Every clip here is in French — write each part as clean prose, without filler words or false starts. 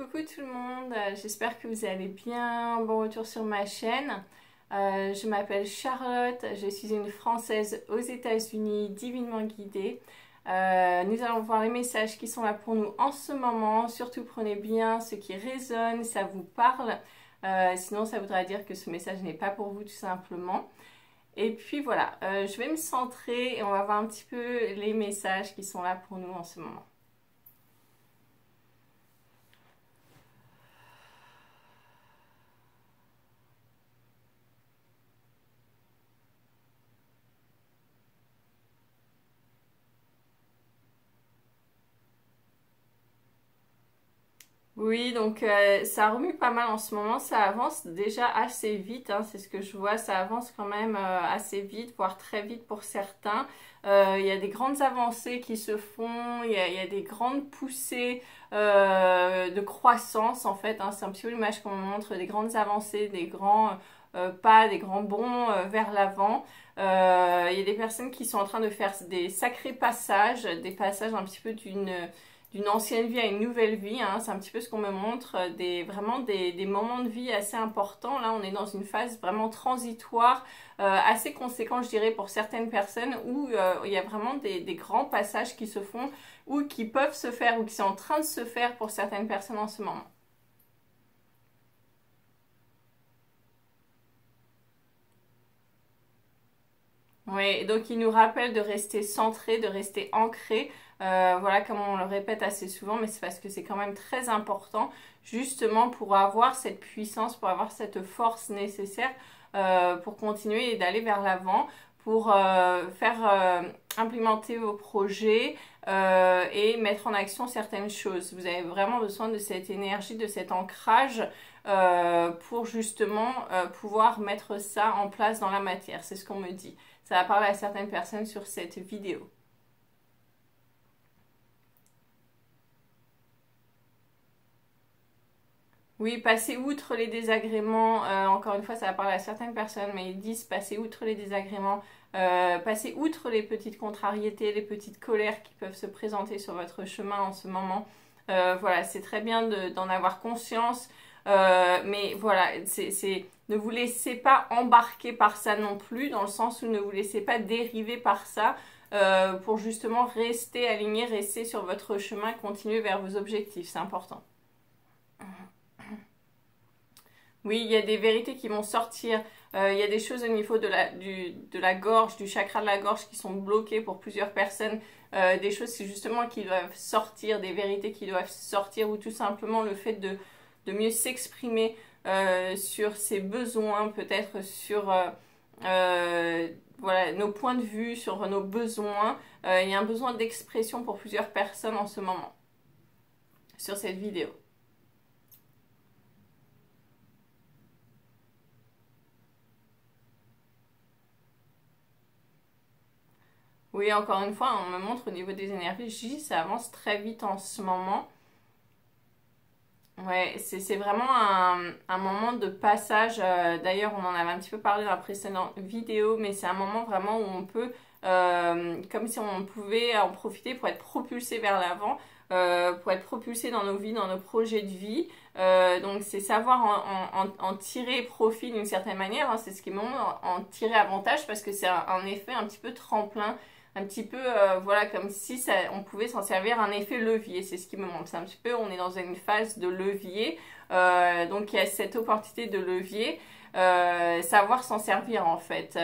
Coucou tout le monde, j'espère que vous allez bien, bon retour sur ma chaîne. Je m'appelle Charlotte, je suis une Française aux États-Unis, divinement guidée. Nous allons voir les messages qui sont là pour nous en ce moment. Surtout prenez bien ce qui résonne, ça vous parle. Sinon ça voudra dire que ce message n'est pas pour vous tout simplement. Et puis voilà, je vais me centrer et on va voir un petit peu les messages qui sont là pour nous en ce moment. Oui, donc ça remue pas mal en ce moment, ça avance déjà assez vite, hein, c'est ce que je vois, ça avance quand même assez vite, voire très vite pour certains. Il y a des grandes avancées qui se font, il y a des grandes poussées de croissance en fait, hein, c'est un petit peu l'image qu'on montre, des grandes avancées, des grands pas, des grands bonds vers l'avant. Il y a des personnes qui sont en train de faire des sacrés passages, des passages un petit peu d'une ancienne vie à une nouvelle vie, hein. C'est un petit peu ce qu'on me montre, vraiment des moments de vie assez importants. Là, on est dans une phase vraiment transitoire, assez conséquente, je dirais, pour certaines personnes, où il y a vraiment des grands passages qui se font, ou qui peuvent se faire, ou qui sont en train de se faire pour certaines personnes en ce moment. Oui, donc il nous rappelle de rester centré, de rester ancré. Voilà, comme on le répète assez souvent, mais c'est parce que c'est quand même très important justement pour avoir cette puissance, pour avoir cette force nécessaire pour continuer et d'aller vers l'avant, pour faire implémenter vos projets et mettre en action certaines choses. Vous avez vraiment besoin de cette énergie, de cet ancrage pour justement pouvoir mettre ça en place dans la matière. C'est ce qu'on me dit. Ça va parler à certaines personnes sur cette vidéo. Oui, passer outre les désagréments, encore une fois, ça va parler à certaines personnes, mais ils disent passer outre les désagréments, passer outre les petites contrariétés, les petites colères qui peuvent se présenter sur votre chemin en ce moment. Voilà, c'est très bien d'en avoir conscience, mais voilà, ne vous laissez pas embarquer par ça non plus, dans le sens où ne vous laissez pas dériver par ça pour justement rester aligné, rester sur votre chemin, continuer vers vos objectifs, c'est important. Oui, il y a des vérités qui vont sortir, il y a des choses au niveau de la gorge, du chakra de la gorge qui sont bloquées pour plusieurs personnes, des choses justement qui doivent sortir, des vérités qui doivent sortir ou tout simplement le fait de mieux s'exprimer sur ses besoins, peut-être sur voilà, nos points de vue, sur nos besoins. Il y a un besoin d'expression pour plusieurs personnes en ce moment, sur cette vidéo. Oui, encore une fois, on me montre au niveau des énergies, ça avance très vite en ce moment. Ouais, c'est vraiment un moment de passage. D'ailleurs, on en avait un petit peu parlé dans la précédente vidéo, mais c'est un moment vraiment où on peut, comme si on pouvait en profiter pour être propulsé vers l'avant, pour être propulsé dans nos vies, dans nos projets de vie. Donc, c'est savoir en tirer profit d'une certaine manière, hein, c'est ce qui est moment en tirer avantage parce que c'est un effet un petit peu tremplin. Un petit peu, voilà, comme si ça, on pouvait s'en servir un effet levier, c'est ce qui me manque. C'est un petit peu, on est dans une phase de levier, donc il y a cette opportunité de levier, savoir s'en servir en fait,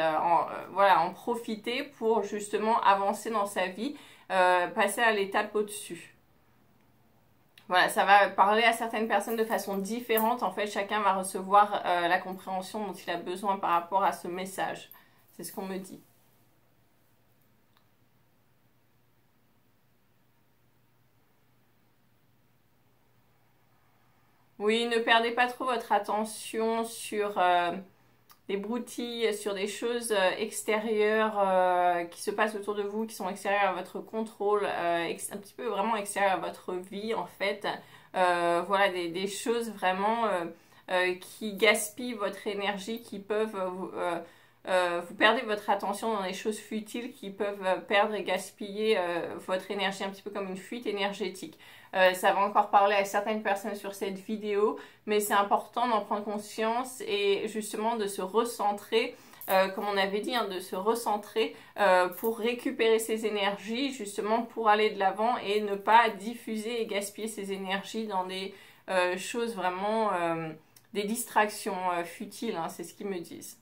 voilà, en profiter pour justement avancer dans sa vie, passer à l'étape au-dessus. Voilà, ça va parler à certaines personnes de façon différente, en fait chacun va recevoir la compréhension dont il a besoin par rapport à ce message, c'est ce qu'on me dit. Oui, ne perdez pas trop votre attention sur des broutilles, sur des choses extérieures qui se passent autour de vous, qui sont extérieures à votre contrôle, un petit peu vraiment extérieures à votre vie en fait. Voilà, des choses vraiment qui gaspillent votre énergie, qui peuvent vous perdez votre attention dans les choses futiles qui peuvent perdre et gaspiller votre énergie, un petit peu comme une fuite énergétique. Ça va encore parler à certaines personnes sur cette vidéo, mais c'est important d'en prendre conscience et justement de se recentrer, comme on avait dit, hein, de se recentrer pour récupérer ses énergies, justement pour aller de l'avant et ne pas diffuser et gaspiller ses énergies dans des choses vraiment, des distractions futiles, hein, c'est ce qu'ils me disent.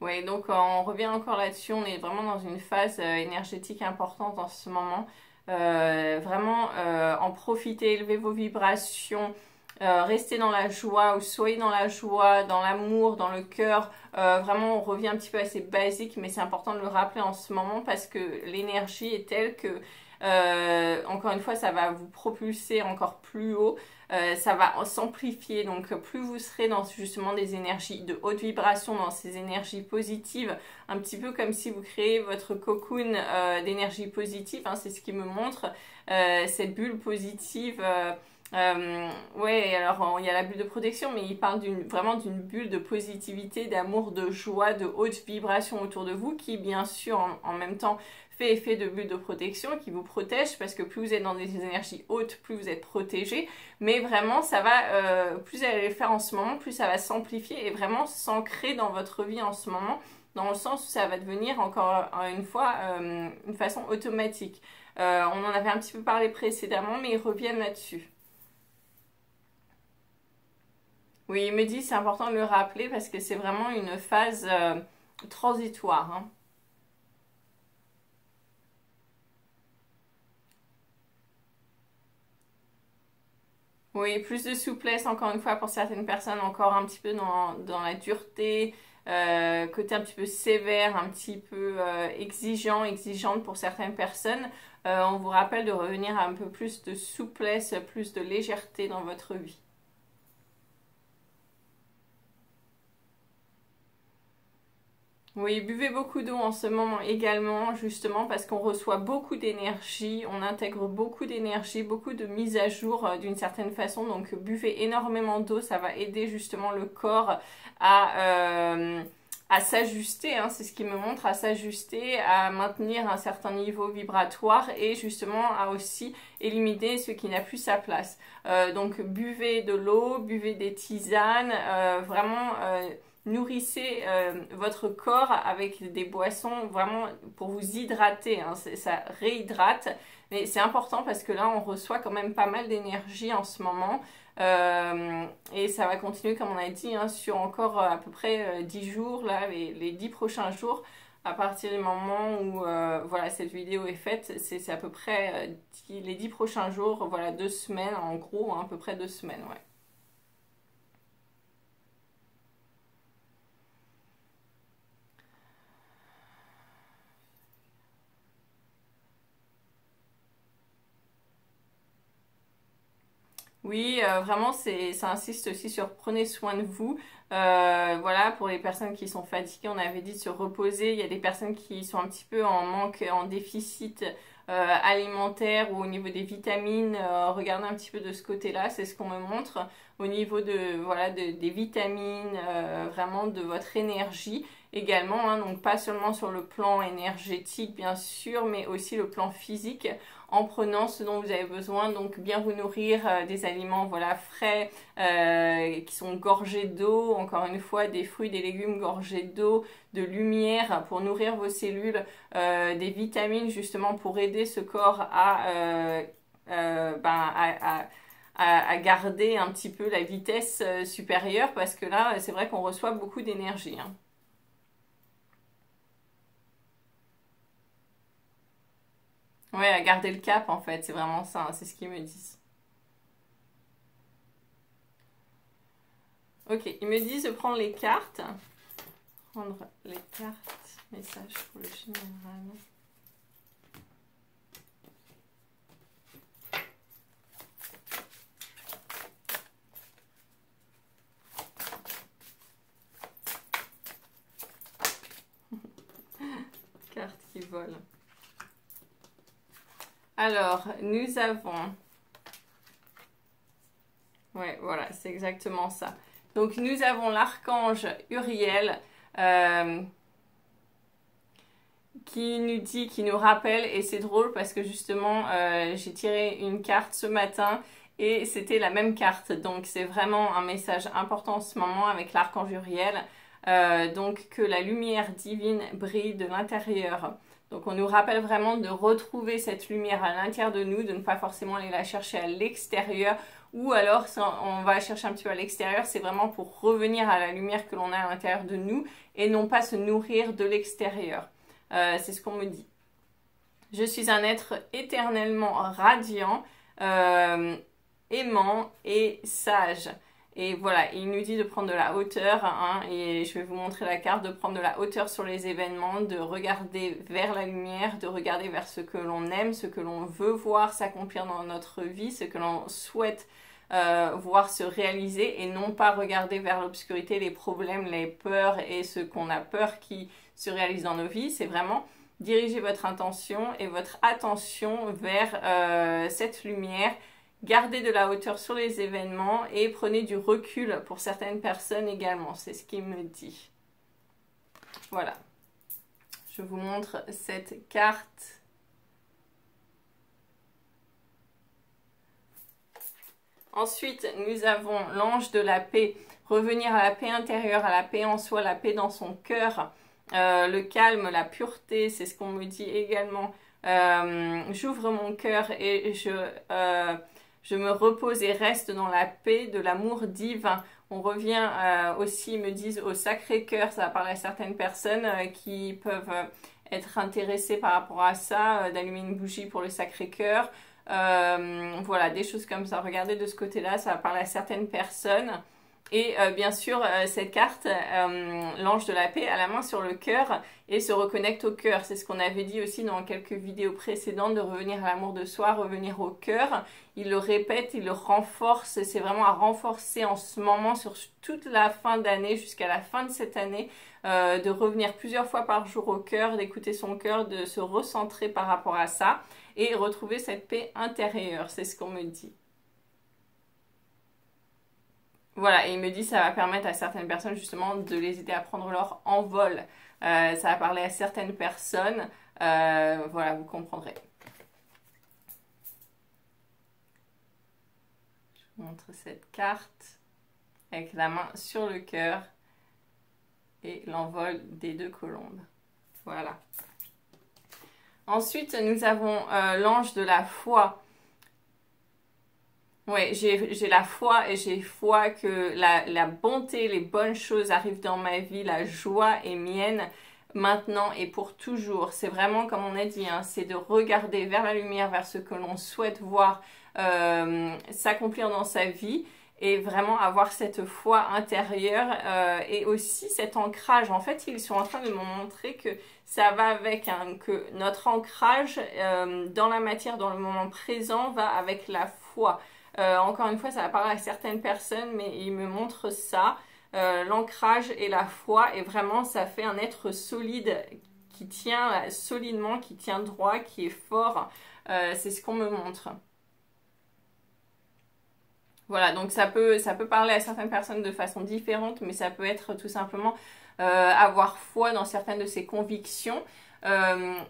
Ouais, donc on revient encore là-dessus, on est vraiment dans une phase énergétique importante en ce moment. Vraiment en profiter, élevez vos vibrations, restez dans la joie ou soyez dans la joie, dans l'amour, dans le cœur. Vraiment on revient un petit peu à ces basiques, mais c'est important de le rappeler en ce moment parce que l'énergie est telle que, encore une fois, ça va vous propulser encore plus haut. Ça va s'amplifier, donc plus vous serez dans justement des énergies de haute vibration, dans ces énergies positives, un petit peu comme si vous créez votre cocoon d'énergie positive, hein, c'est ce qui me montre, cette bulle positive, ouais, alors il y a la bulle de protection, mais il parle vraiment d'une bulle de positivité, d'amour, de joie, de haute vibration autour de vous, qui bien sûr en même temps fait effet de bulle de protection qui vous protège, parce que plus vous êtes dans des énergies hautes, plus vous êtes protégé. Mais vraiment, ça va, plus vous allez le faire en ce moment, plus ça va s'amplifier et vraiment s'ancrer dans votre vie en ce moment, dans le sens où ça va devenir encore une fois une façon automatique. On en avait un petit peu parlé précédemment, mais ils reviennent là-dessus. Oui, il me dit c'est important de le rappeler parce que c'est vraiment une phase transitoire, hein. Oui, plus de souplesse, encore une fois, pour certaines personnes, encore un petit peu dans la dureté, côté un petit peu sévère, un petit peu exigeant, exigeante pour certaines personnes. On vous rappelle de revenir à un peu plus de souplesse, plus de légèreté dans votre vie. Oui, buvez beaucoup d'eau en ce moment également, justement parce qu'on reçoit beaucoup d'énergie, on intègre beaucoup d'énergie, beaucoup de mise à jour d'une certaine façon. Donc buvez énormément d'eau, ça va aider justement le corps à s'ajuster, hein, c'est ce qui me montre, à s'ajuster, à maintenir un certain niveau vibratoire et justement à aussi éliminer ce qui n'a plus sa place. Donc buvez de l'eau, buvez des tisanes, vraiment... nourrissez votre corps avec des boissons vraiment pour vous hydrater, hein, ça réhydrate, mais c'est important parce que là on reçoit quand même pas mal d'énergie en ce moment, et ça va continuer comme on a dit, hein, sur encore à peu près 10 jours, là, les 10 prochains jours, à partir du moment où voilà, cette vidéo est faite, c'est à peu près les 10 prochains jours, voilà, 2 semaines en gros, hein, à peu près 2 semaines, ouais. Oui, vraiment, ça insiste aussi sur prenez soin de vous. Voilà, pour les personnes qui sont fatiguées, on avait dit de se reposer. Il y a des personnes qui sont un petit peu en manque, en déficit alimentaire ou au niveau des vitamines. Regardez un petit peu de ce côté-là, c'est ce qu'on me montre. Au niveau de, voilà, des vitamines, vraiment de votre énergie également, hein, donc pas seulement sur le plan énergétique bien sûr, mais aussi le plan physique, en prenant ce dont vous avez besoin, donc bien vous nourrir, des aliments, voilà, frais, qui sont gorgés d'eau, encore une fois des fruits, des légumes gorgés d'eau, de lumière pour nourrir vos cellules, des vitamines justement pour aider ce corps à garder un petit peu la vitesse supérieure, parce que là c'est vrai qu'on reçoit beaucoup d'énergie, hein. Ouais, à garder le cap en fait, c'est vraiment ça, hein, c'est ce qu'ils me disent. Ok, ils me disent de prendre les cartes. Prendre les cartes, message pour le général. Alors, nous avons... Ouais, voilà, c'est exactement ça. Donc, nous avons l'archange Uriel qui nous dit, qui nous rappelle, et c'est drôle parce que justement, j'ai tiré une carte ce matin et c'était la même carte. Donc, c'est vraiment un message important en ce moment avec l'archange Uriel. Donc, que la lumière divine brille de l'intérieur. Donc, on nous rappelle vraiment de retrouver cette lumière à l'intérieur de nous, de ne pas forcément aller la chercher à l'extérieur. Ou alors, si on va chercher un petit peu à l'extérieur, c'est vraiment pour revenir à la lumière que l'on a à l'intérieur de nous et non pas se nourrir de l'extérieur. C'est ce qu'on me dit. Je suis un être éternellement radiant, aimant et sage. Et voilà, il nous dit de prendre de la hauteur, hein, et je vais vous montrer la carte, de prendre de la hauteur sur les événements, de regarder vers la lumière, de regarder vers ce que l'on aime, ce que l'on veut voir s'accomplir dans notre vie, ce que l'on souhaite voir se réaliser et non pas regarder vers l'obscurité, les problèmes, les peurs et ce qu'on a peur qui se réalise dans nos vies. C'est vraiment diriger votre intention et votre attention vers cette lumière. Gardez de la hauteur sur les événements et prenez du recul pour certaines personnes également. C'est ce qu'il me dit. Voilà. Je vous montre cette carte. Ensuite, nous avons l'ange de la paix. Revenir à la paix intérieure, à la paix en soi, la paix dans son cœur. Le calme, la pureté, c'est ce qu'on me dit également. J'ouvre mon cœur et je me repose et reste dans la paix de l'amour divin. On revient aussi, ils me disent, au Sacré-Cœur. Ça parle à certaines personnes qui peuvent être intéressées par rapport à ça, d'allumer une bougie pour le Sacré-Cœur. Voilà, des choses comme ça. Regardez de ce côté-là, ça parle à certaines personnes. Et bien sûr, cette carte, l'ange de la paix, a la main sur le cœur et se reconnecte au cœur. C'est ce qu'on avait dit aussi dans quelques vidéos précédentes, de revenir à l'amour de soi, revenir au cœur. Il le répète, il le renforce. C'est vraiment à renforcer en ce moment, sur toute la fin d'année, jusqu'à la fin de cette année, de revenir plusieurs fois par jour au cœur, d'écouter son cœur, de se recentrer par rapport à ça et retrouver cette paix intérieure. C'est ce qu'on me dit. Voilà, et il me dit que ça va permettre à certaines personnes justement de les aider à prendre leur envol. Ça va parler à certaines personnes. Voilà, vous comprendrez. Je vous montre cette carte avec la main sur le cœur et l'envol des deux colombes. Voilà. Ensuite, nous avons l'ange de la foi. Oui, j'ai la foi et j'ai foi que la bonté, les bonnes choses arrivent dans ma vie, la joie est mienne maintenant et pour toujours. C'est vraiment comme on a dit, hein, c'est de regarder vers la lumière, vers ce que l'on souhaite voir s'accomplir dans sa vie et vraiment avoir cette foi intérieure et aussi cet ancrage. En fait, ils sont en train de me montrer que ça va avec, hein, que notre ancrage dans la matière, dans le moment présent, va avec la foi. Encore une fois, ça parle à certaines personnes, mais il me montre ça, l'ancrage et la foi, et vraiment ça fait un être solide qui tient solidement, qui tient droit, qui est fort. C'est ce qu'on me montre. Voilà, donc ça peut parler à certaines personnes de façon différente, mais ça peut être tout simplement avoir foi dans certaines de ses convictions.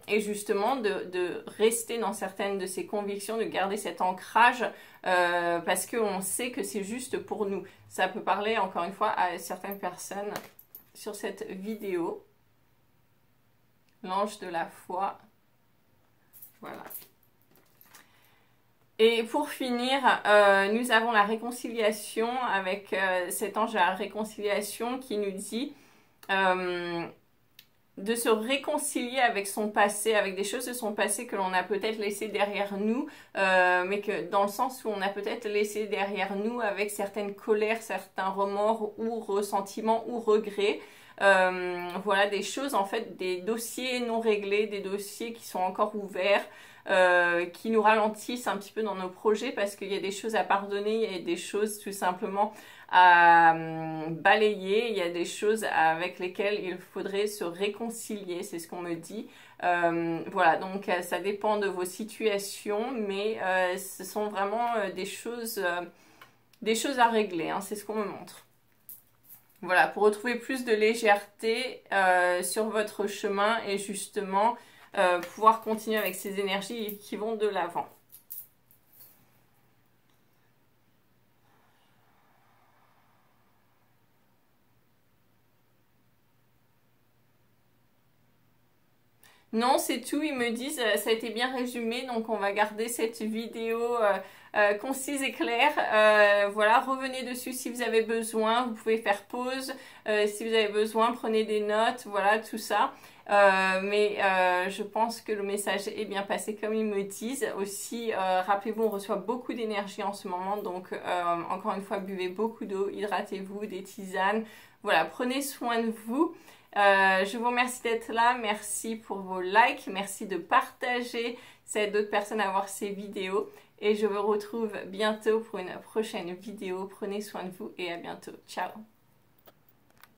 Et justement de rester dans certaines de ses convictions, de garder cet ancrage parce qu'on sait que c'est juste pour nous. Ça peut parler encore une fois à certaines personnes sur cette vidéo. L'ange de la foi. Voilà. Et pour finir, nous avons la réconciliation avec cet ange à la réconciliation qui nous dit... de se réconcilier avec son passé, avec des choses de son passé que l'on a peut-être laissées derrière nous, mais que dans le sens où on a peut-être laissé derrière nous avec certaines colères, certains remords ou ressentiments ou regrets. Voilà, des choses en fait, des dossiers non réglés, des dossiers qui sont encore ouverts, qui nous ralentissent un petit peu dans nos projets parce qu'il y a des choses à pardonner, il y a des choses tout simplement à balayer, il y a des choses avec lesquelles il faudrait se réconcilier, c'est ce qu'on me dit. Voilà, donc ça dépend de vos situations, mais ce sont vraiment des choses à régler, hein, c'est ce qu'on me montre. Voilà, pour retrouver plus de légèreté sur votre chemin et justement pouvoir continuer avec ces énergies qui vont de l'avant. Non, c'est tout, ils me disent, ça a été bien résumé, donc on va garder cette vidéo concise et claire. Voilà, revenez dessus si vous avez besoin, vous pouvez faire pause, si vous avez besoin, prenez des notes, voilà, tout ça. Mais je pense que le message est bien passé comme ils me disent. Aussi, rappelez-vous, on reçoit beaucoup d'énergie en ce moment, donc encore une fois, buvez beaucoup d'eau, hydratez-vous, des tisanes, voilà, prenez soin de vous. Je vous remercie d'être là, merci pour vos likes, merci de partager, ça aide d'autres personnes à voir ces vidéos et je vous retrouve bientôt pour une prochaine vidéo. Prenez soin de vous et à bientôt. Ciao!